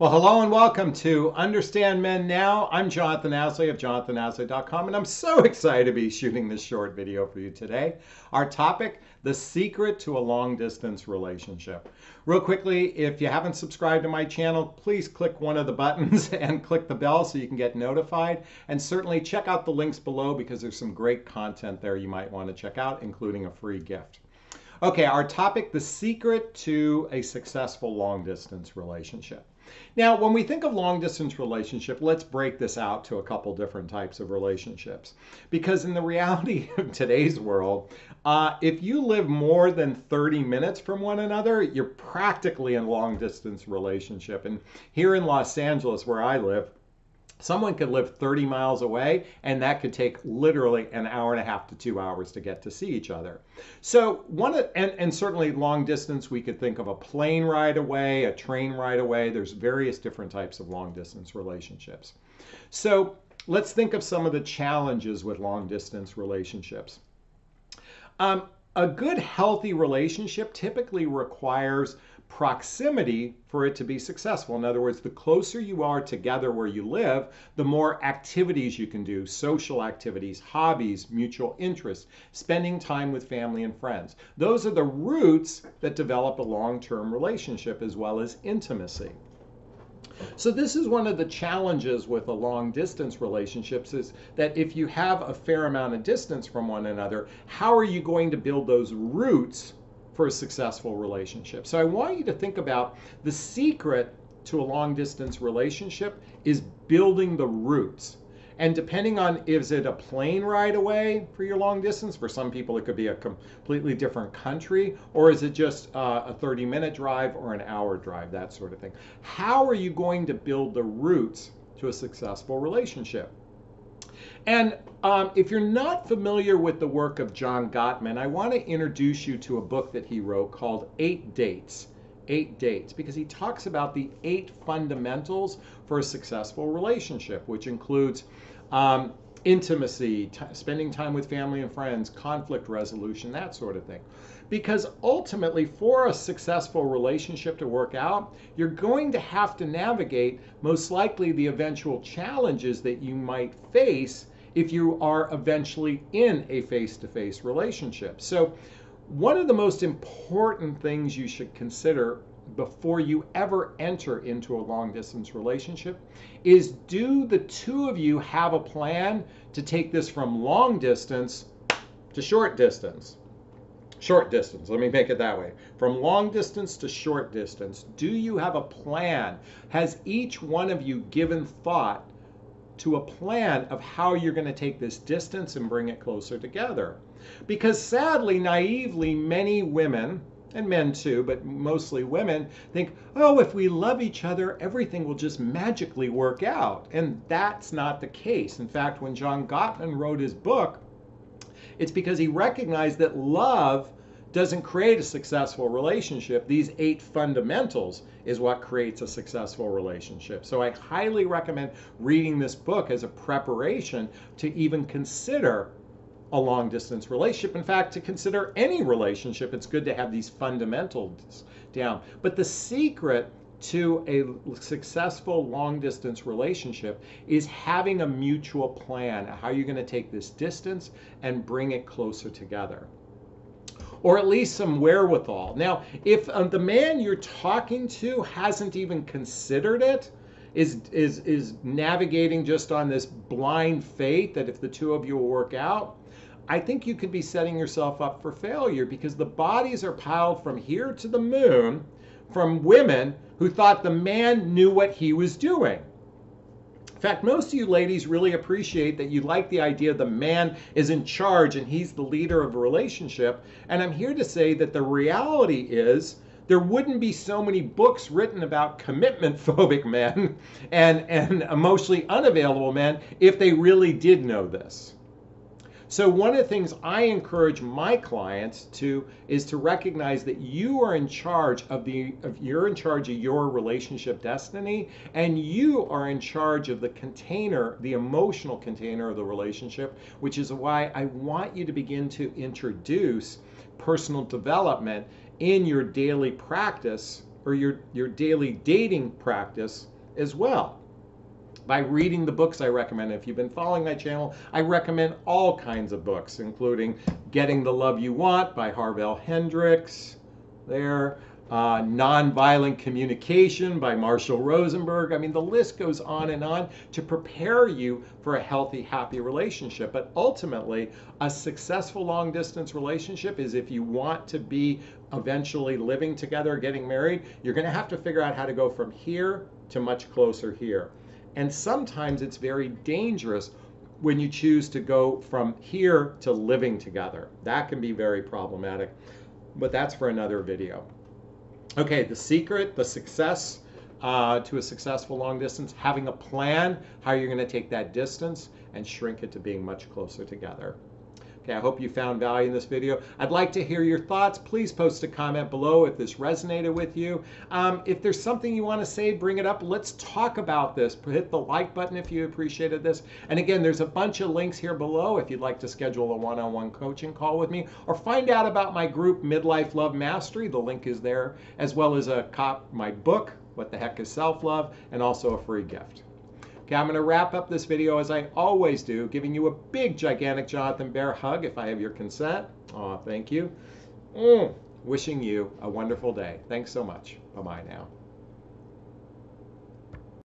Well, hello and welcome to Understand Men Now. I'm Jonathon Aslay of jonathonaslay.com, and I'm so excited to be shooting this short video for you today. Our topic, the secret to a long-distance relationship. Real quickly, if you haven't subscribed to my channel, please click one of the buttons and click the bell so you can get notified. And certainly check out the links below because there's some great content there you might want to check out, including a free gift. Okay, our topic, the secret to a successful long-distance relationship. Now, when we think of long-distance relationship, let's break this out to a couple different types of relationships. Because in the reality of today's world, if you live more than 30 minutes from one another, you're practically in a long-distance relationship. And here in Los Angeles, where I live, someone could live 30 miles away, and that could take literally an hour and a half to 2 hours to get to see each other. So and certainly long distance, we could think of a plane ride away, a train ride away. There's various different types of long distance relationships. So let's think of some of the challenges with long distance relationships. A good healthy relationship typically requires proximity for it to be successful. In other words, the closer you are together where you live, the more activities you can do, social activities, hobbies, mutual interests, spending time with family and friends. Those are the roots that develop a long-term relationship as well as intimacy. So this is one of the challenges with a long-distance relationships is that if you have a fair amount of distance from one another, how are you going to build those roots for a successful relationship? So I want you to think about the secret to a long-distance relationship is building the roots. And depending on, is it a plane ride away for your long distance? For some people, it could be a completely different country, or is it just a 30-minute drive or an hour drive, that sort of thing. How are you going to build the roots to a successful relationship? And if you're not familiar with the work of John Gottman, I want to introduce you to a book that he wrote called Eight Dates, because he talks about the 8 fundamentals for a successful relationship, which includes intimacy, spending time with family and friends, conflict resolution, that sort of thing. Because ultimately, for a successful relationship to work out, you're going to have to navigate most likely the eventual challenges that you might face if you are eventually in a face-to-face relationship. So one of the most important things you should consider before you ever enter into a long-distance relationship is, do the two of you have a plan to take this from long distance to short distance? Short distance, let me make it that way. From long distance to short distance, do you have a plan? Has each one of you given thought to a plan of how you're going to take this distance and bring it closer together? Because sadly, naively, many women, and men too, but mostly women, think, oh, if we love each other, everything will just magically work out. And that's not the case. In fact, when John Gottman wrote his book, it's because he recognized that love doesn't create a successful relationship. These 8 fundamentals is what creates a successful relationship. So I highly recommend reading this book as a preparation to even consider a long-distance relationship. In fact, to consider any relationship, it's good to have these fundamentals down. But the secret to a successful long-distance relationship is having a mutual plan, how you're going to take this distance and bring it closer together. Or at least some wherewithal. Now, if the man you're talking to hasn't even considered it, is navigating just on this blind faith that if the two of you will work out, I think you could be setting yourself up for failure, because the bodies are piled from here to the moon from women who thought the man knew what he was doing. In fact, most of you ladies really appreciate that you like the idea the man is in charge and he's the leader of a relationship. And I'm here to say that the reality is there wouldn't be so many books written about commitment-phobic men and emotionally unavailable men if they really did know this. So one of the things I encourage my clients to is to recognize that you are in charge of your relationship destiny, and you are in charge of the container, the emotional container of the relationship, which is why I want you to begin to introduce personal development in your daily practice or your daily dating practice as well by reading the books I recommend. If you've been following my channel, I recommend all kinds of books, including Getting the Love You Want by Harville Hendrix, there, Nonviolent Communication by Marshall Rosenberg. I mean, the list goes on and on to prepare you for a healthy, happy relationship. But ultimately, a successful long-distance relationship is, if you want to be eventually living together, getting married, you're going to have to figure out how to go from here to much closer here. And sometimes it's very dangerous when you choose to go from here to living together. That can be very problematic, but that's for another video. Okay, the secret, the success to a successful long distance, having a plan, how you're going to take that distance and shrink it to being much closer together. Okay, I hope you found value in this video. I'd like to hear your thoughts. Please post a comment below if this resonated with you. If there's something you want to say, bring it up. Let's talk about this. Hit the like button if you appreciated this. And again, there's a bunch of links here below if you'd like to schedule a one-on-one coaching call with me, or find out about my group, Midlife Love Mastery. The link is there, as well as a copy of my book, What the Heck is Self-Love?, and also a free gift. Okay, I'm going to wrap up this video as I always do, giving you a big, gigantic Jonathan Bear hug if I have your consent. Aw, thank you. Wishing you a wonderful day. Thanks so much. Bye-bye now.